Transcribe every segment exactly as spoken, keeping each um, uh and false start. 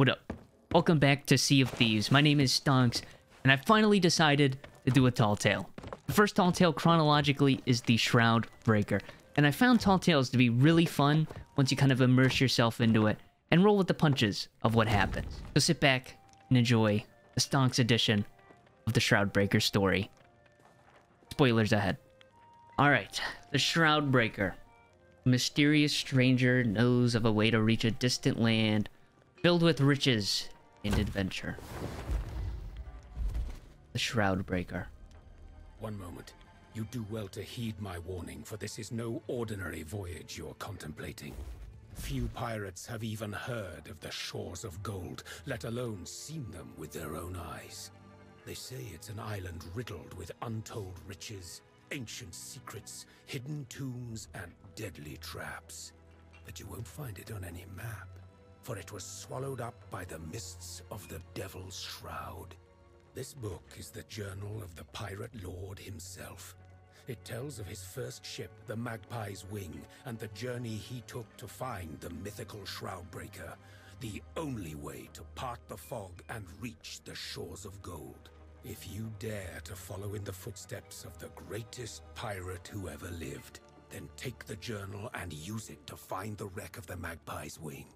What up? Welcome back to Sea of Thieves. My name is Stonks, and I finally decided to do a Tall Tale. The first Tall Tale chronologically is the Shroudbreaker, and I found Tall Tales to be really fun once you kind of immerse yourself into it and roll with the punches of what happens. So sit back and enjoy the Stonks edition of the Shroudbreaker story. Spoilers ahead. Alright, the Shroudbreaker. A mysterious stranger knows of a way to reach a distant land filled with riches and adventure. The Shroudbreaker. One moment. You do well to heed my warning, for this is no ordinary voyage you're contemplating. Few pirates have even heard of the Shores of Gold, let alone seen them with their own eyes. They say it's an island riddled with untold riches, ancient secrets, hidden tombs, and deadly traps. But you won't find it on any map, for it was swallowed up by the mists of the Devil's Shroud. This book is the journal of the Pirate Lord himself. It tells of his first ship, the Magpie's Wing, and the journey he took to find the mythical Shroudbreaker, the only way to part the fog and reach the Shores of Gold. If you dare to follow in the footsteps of the greatest pirate who ever lived, then take the journal and use it to find the wreck of the Magpie's Wing.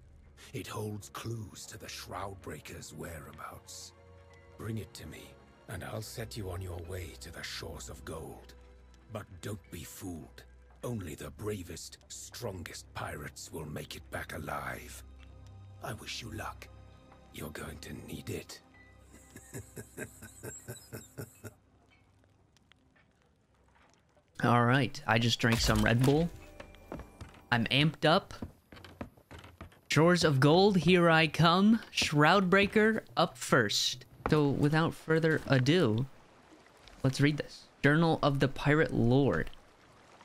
It holds clues to the Shroudbreaker's whereabouts. Bring it to me, and I'll set you on your way to the Shores of Gold. But don't be fooled. Only the bravest, strongest pirates will make it back alive. I wish you luck. You're going to need it. All right, I just drank some Red Bull. I'm amped up. Shores of Gold, here I come. Shroudbreaker up first. So without further ado, let's read this. Journal of the Pirate Lord.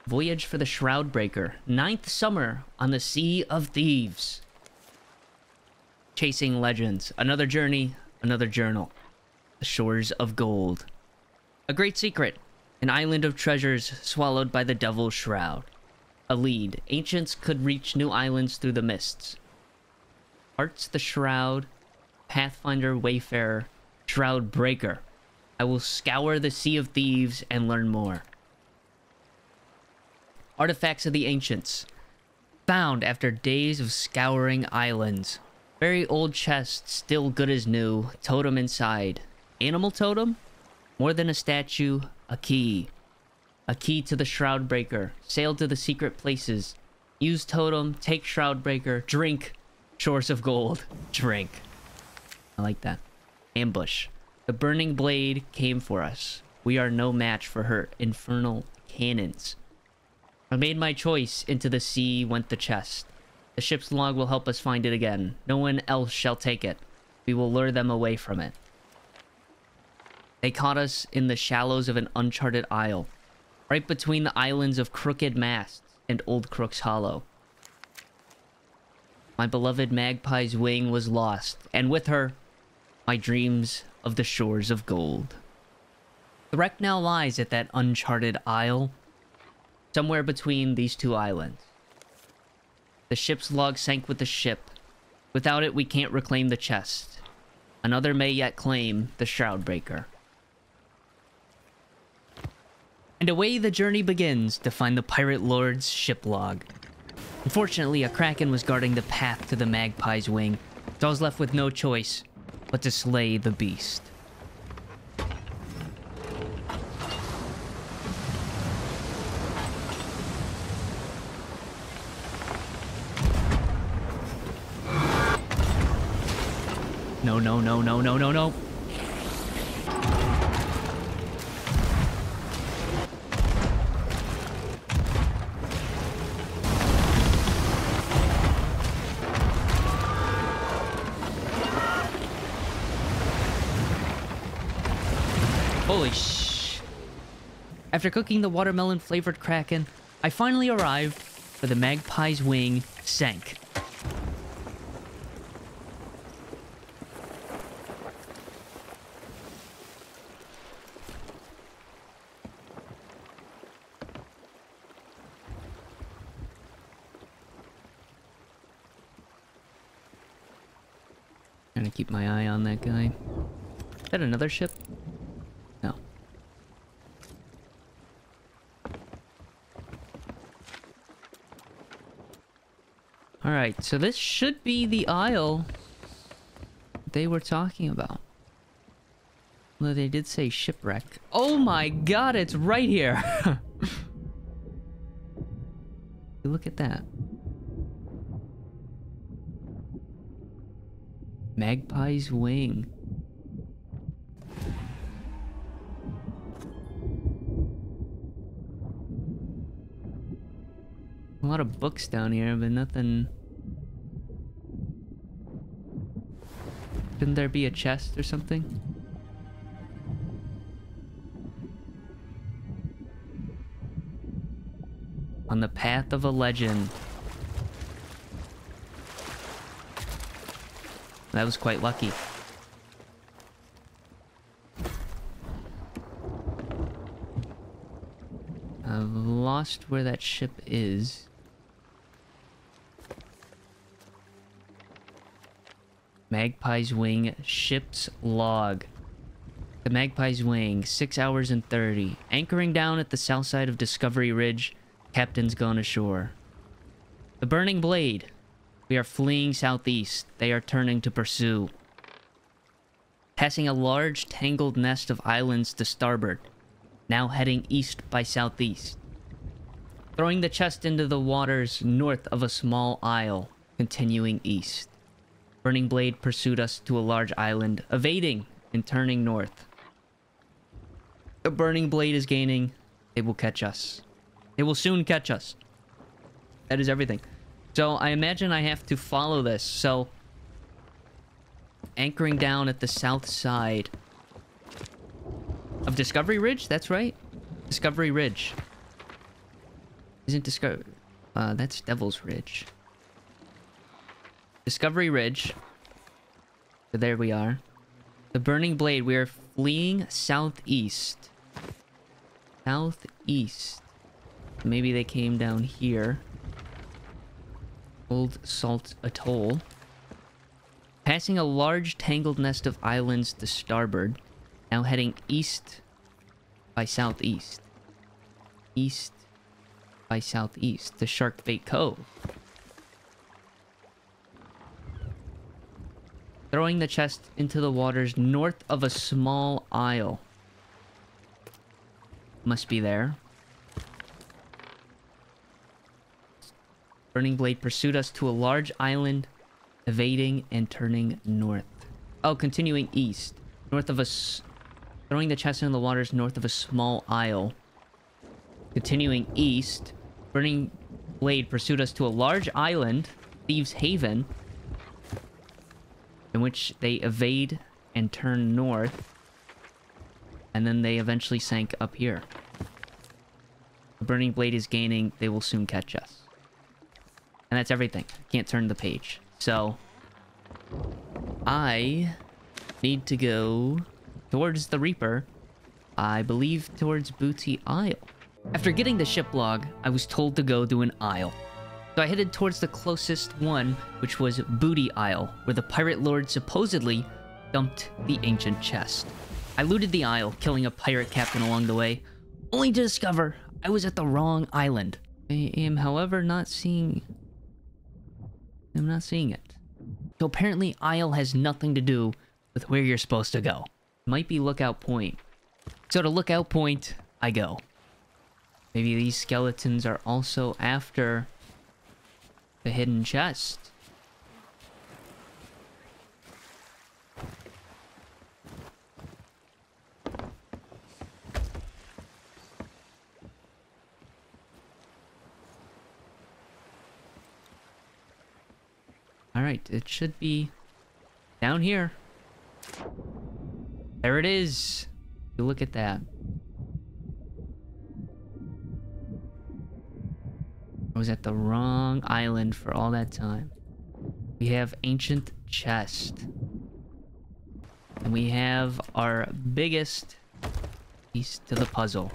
Voyage for the Shroudbreaker. Ninth summer on the Sea of Thieves. Chasing legends. Another journey, another journal. The Shores of Gold. A great secret. An island of treasures swallowed by the Devil's Shroud. A lead. Ancients could reach new islands through the mists. Hearts the Shroud. Pathfinder, Wayfarer. Shroudbreaker. I will scour the Sea of Thieves and learn more. Artifacts of the Ancients. Found after days of scouring islands. Very old chest, still good as new. Totem inside. Animal totem? More than a statue, a key. A key to the Shroudbreaker. Sail to the secret places. Use totem, take Shroudbreaker, drink. Shores of Gold, drink. I like that. Ambush. The Burning Blade came for us. We are no match for her infernal cannons. I made my choice. Into the sea went the chest. The ship's log will help us find it again. No one else shall take it. We will lure them away from it. They caught us in the shallows of an uncharted isle, right between the islands of Crooked Masts and Old Crook's Hollow. My beloved Magpie's Wing was lost, and with her, my dreams of the Shores of Gold. The wreck now lies at that uncharted isle, somewhere between these two islands. The ship's log sank with the ship. Without it, we can't reclaim the chest. Another may yet claim the Shroudbreaker. And away the journey begins to find the Pirate Lord's ship log. Unfortunately, a kraken was guarding the path to the Magpie's Wing, so I was left with no choice but to slay the beast. No, no, no, no, no, no, no. Holy sh! After cooking the watermelon-flavored kraken, I finally arrived where the Magpie's Wing sank. Trying to keep my eye on that guy. Is that another ship? No. Alright, so this should be the isle they were talking about. Although they did say shipwreck. Oh my god, it's right here! Look at that. Magpie's Wing. A lot of books down here, but nothing. Couldn't there be a chest or something? On the path of a legend. That was quite lucky. I've lost where that ship is. Magpie's Wing, ship's log. The Magpie's Wing, six hours and thirty. Anchoring down at the south side of Discovery Ridge. Captain's gone ashore. The Burning Blade. We are fleeing southeast. They are turning to pursue. Passing a large, tangled nest of islands to starboard. Now heading east by southeast. Throwing the chest into the waters north of a small isle. Continuing east. Burning Blade pursued us to a large island, evading and turning north. The Burning Blade is gaining. They will catch us. They will soon catch us. That is everything. So I imagine I have to follow this. So anchoring down at the south side of Discovery Ridge. That's right. Discovery Ridge. Isn't Discovery... Uh, that's Devil's Ridge. Discovery Ridge. So there we are. The Burning Blade. We are fleeing southeast. Southeast. Maybe they came down here. Old Salt Atoll. Passing a large tangled nest of islands to starboard. Now heading east by southeast. East by southeast. The Sharkbait Cove. Throwing the chest into the waters north of a small isle. Must be there. Burning Blade pursued us to a large island, evading and turning north. Oh, continuing east. North of us, throwing the chest into the waters north of a small isle. Continuing east. Burning Blade pursued us to a large island, Thieves Haven, in which they evade and turn north. And then they eventually sank up here. The Burning Blade is gaining. They will soon catch us. And that's everything. Can't turn the page. So, I need to go towards the Reaper. I believe towards Booty Isle. After getting the ship log, I was told to go to an isle. So I headed towards the closest one, which was Booty Isle, where the Pirate Lord supposedly dumped the ancient chest. I looted the isle, killing a pirate captain along the way, only to discover I was at the wrong island. I am, however, not seeing... I'm not seeing it. So apparently Isle has nothing to do with where you're supposed to go. Might be Lookout Point. So to Lookout Point, I go. Maybe these skeletons are also after the hidden chest. Alright, it should be down here. There it is! You look at that. I was at the wrong island for all that time. We have ancient chest. And we have our biggest piece to the puzzle.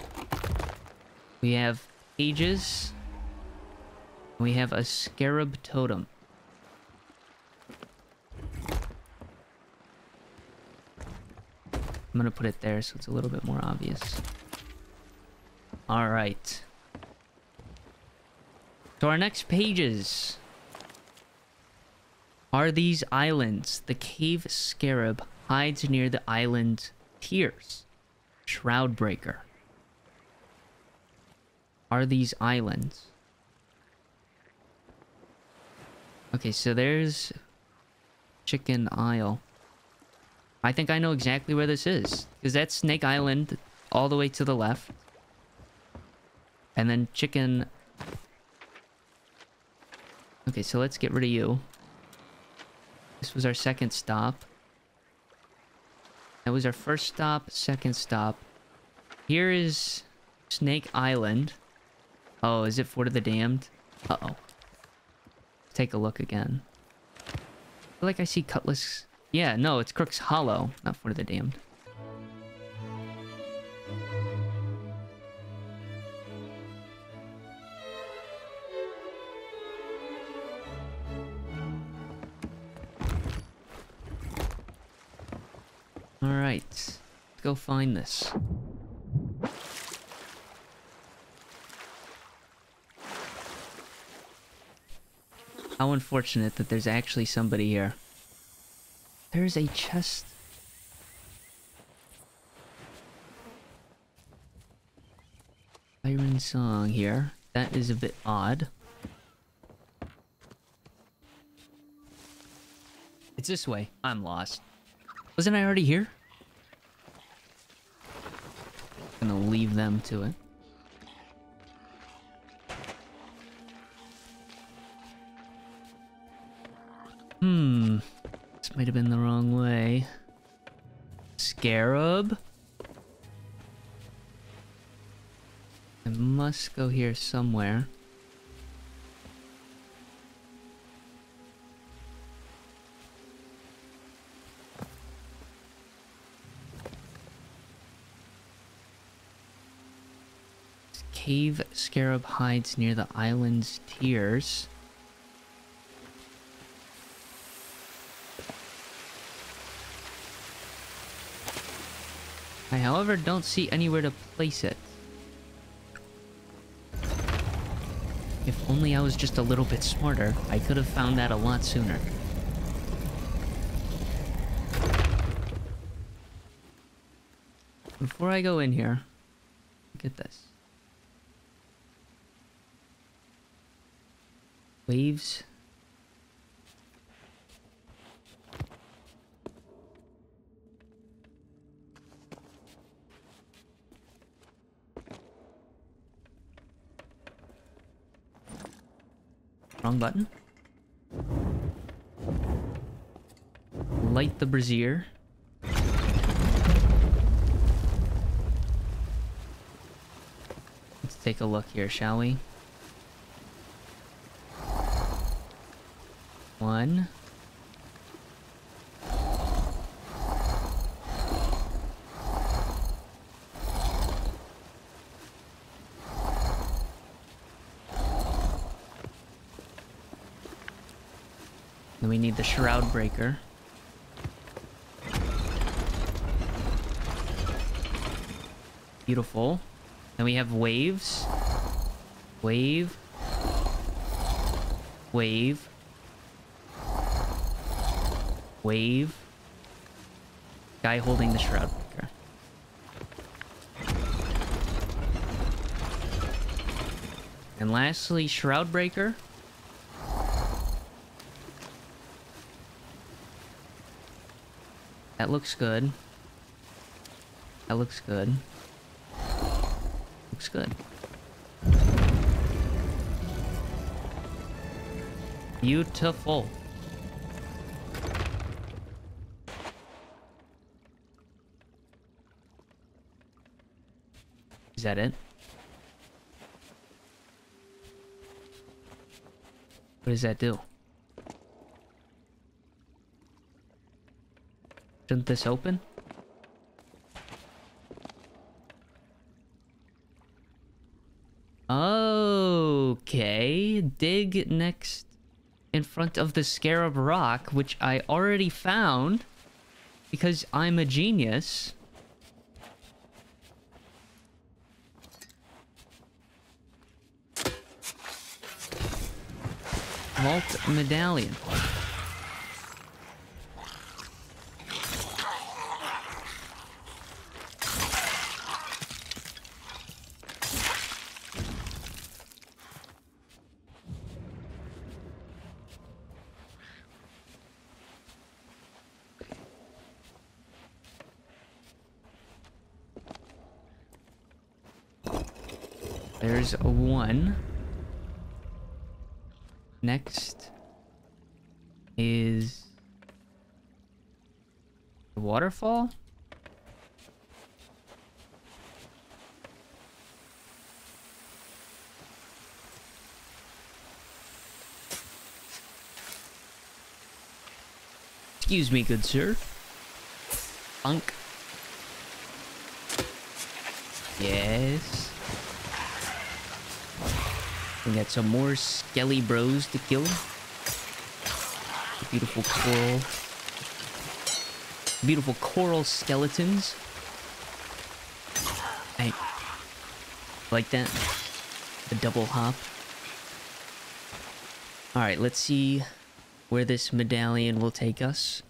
We have pages. We have a scarab totem. I'm gonna put it there so it's a little bit more obvious. All right. So our next pages are these islands. The cave scarab hides near the island tiers. Shroudbreaker. Are these islands? Okay, so there's Chicken Isle. I think I know exactly where this is, because that's Snake Island all the way to the left. And then Chicken... Okay, so let's get rid of you. This was our second stop. That was our first stop, second stop. Here is Snake Island. Oh, is it Fort of the Damned? Uh-oh. Take a look again. I feel like I see Cutlass... Yeah, no, it's Crook's Hollow, not Fort of the Damned. Alright, let's go find this. How unfortunate that there's actually somebody here. There's a chest. Iron Song here. That is a bit odd. It's this way. I'm lost. Wasn't I already here? I'm gonna leave them to it. Hmm. This might have been the wrong way. Scarab? I must go here somewhere. Cave scarab hides near the island's tiers. I, however, don't see anywhere to place it. If only I was just a little bit smarter, I could have found that a lot sooner. Before I go in here, look at this. Waves. Wrong button. Light the brazier. Let's take a look here, shall we? One. Then we need the Shroudbreaker. Beautiful. Then we have waves. Wave. Wave. Wave. Guy holding the Shroudbreaker. And lastly, Shroudbreaker. That looks good. That looks good. Looks good. Beautiful. Is that it? What does that do? Shouldn't this open? Okay, dig next in front of the Scarab Rock, which I already found because I'm a genius. Vault Medallion. There's one. Next is the waterfall. Excuse me, good sir. Funk. Yes. We got some more skelly bros to kill. Beautiful coral. Beautiful coral skeletons. I like that. The double hop. Alright, let's see where this medallion will take us.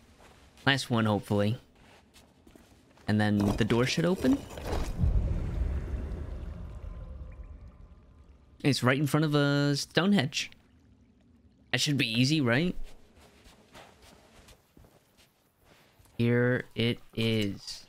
Last one, hopefully. And then the door should open. It's right in front of a Stonehenge. That should be easy, right? Here it is.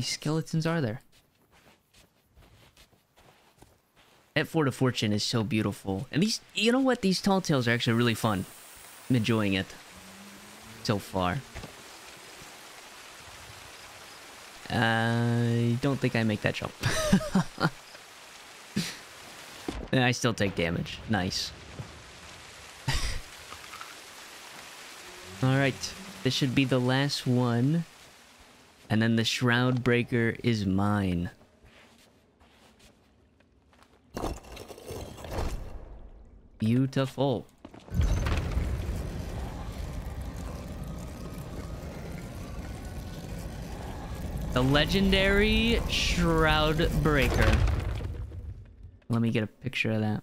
Skeletons are there? That Fort of Fortune is so beautiful, and these, you know what, these Tall Tales are actually really fun. I'm enjoying it so far. I don't think I make that jump. I still take damage. Nice. All right, this should be the last one. And then the Shroudbreaker is mine. Beautiful. The legendary Shroudbreaker. Let me get a picture of that.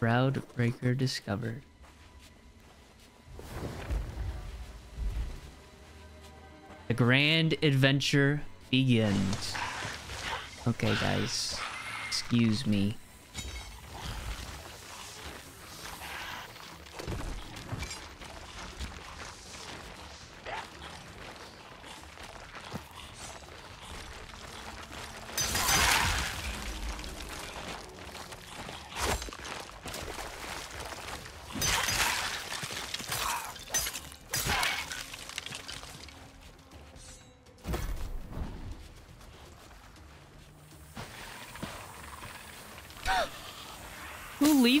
Shroudbreaker discovered. The grand adventure begins. Okay, guys. Excuse me.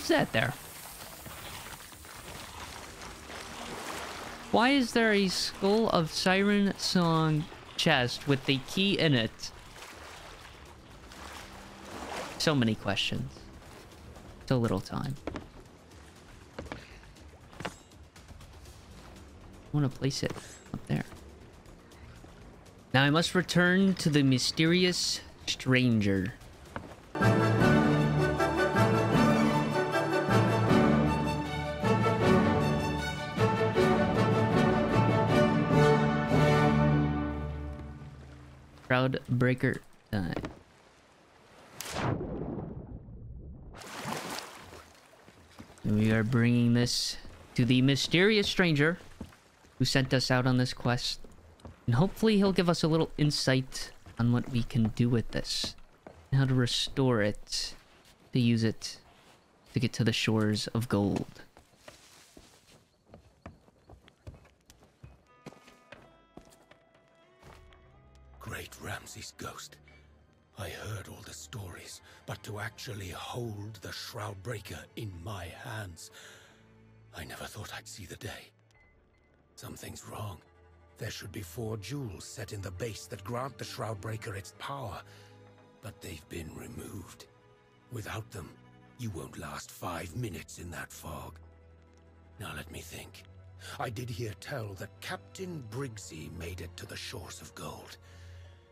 That there. Why is there a Skull of Siren Song chest with the key in it? So many questions. So little time. I want to place it up there. Now I must return to the mysterious stranger. Breaker time. We are bringing this to the mysterious stranger who sent us out on this quest, and hopefully he'll give us a little insight on what we can do with this and how to restore it, to use it to get to the Shores of Gold. Ramsay's ghost. I heard all the stories, but to actually hold the Shroudbreaker in my hands, I never thought I'd see the day. Something's wrong. There should be four jewels set in the base that grant the Shroudbreaker its power, but they've been removed. Without them, you won't last five minutes in that fog. Now let me think. I did hear tell that Captain Briggsy made it to the Shores of Gold.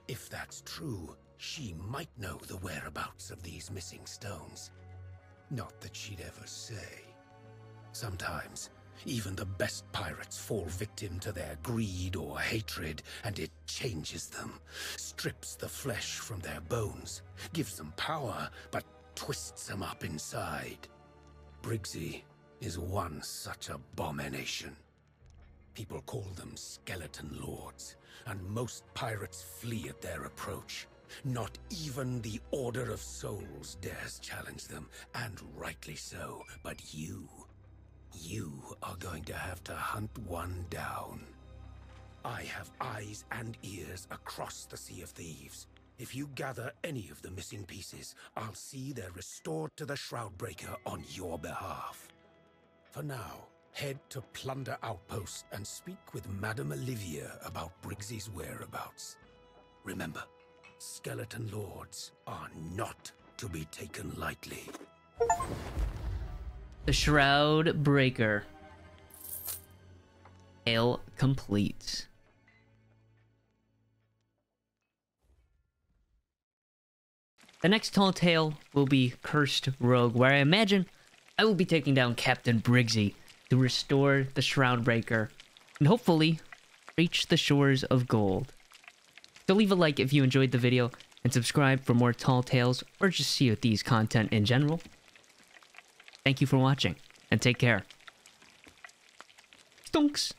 If that's true, she might know the whereabouts of these missing stones. Not that she'd ever say. Sometimes, even the best pirates fall victim to their greed or hatred, and it changes them, strips the flesh from their bones, gives them power, but twists them up inside. Briggsy is one such abomination. People call them Skeleton Lords, and most pirates flee at their approach. Not even the Order of Souls dares challenge them, and rightly so, but you... you are going to have to hunt one down. I have eyes and ears across the Sea of Thieves. If you gather any of the missing pieces, I'll see they're restored to the Shroudbreaker on your behalf. For now, head to Plunder Outpost and speak with Madame Olivia about Briggsy's whereabouts. Remember, Skeleton Lords are not to be taken lightly. The Shroud Breaker. Tale complete. The next tall tale will be Cursed Rogue, where I imagine I will be taking down Captain Briggsy to restore the Shroudbreaker and hopefully reach the Shores of Gold. So leave a like if you enjoyed the video and subscribe for more Tall Tales or just Sea of Thieves content in general. Thank you for watching, and take care. Stonks!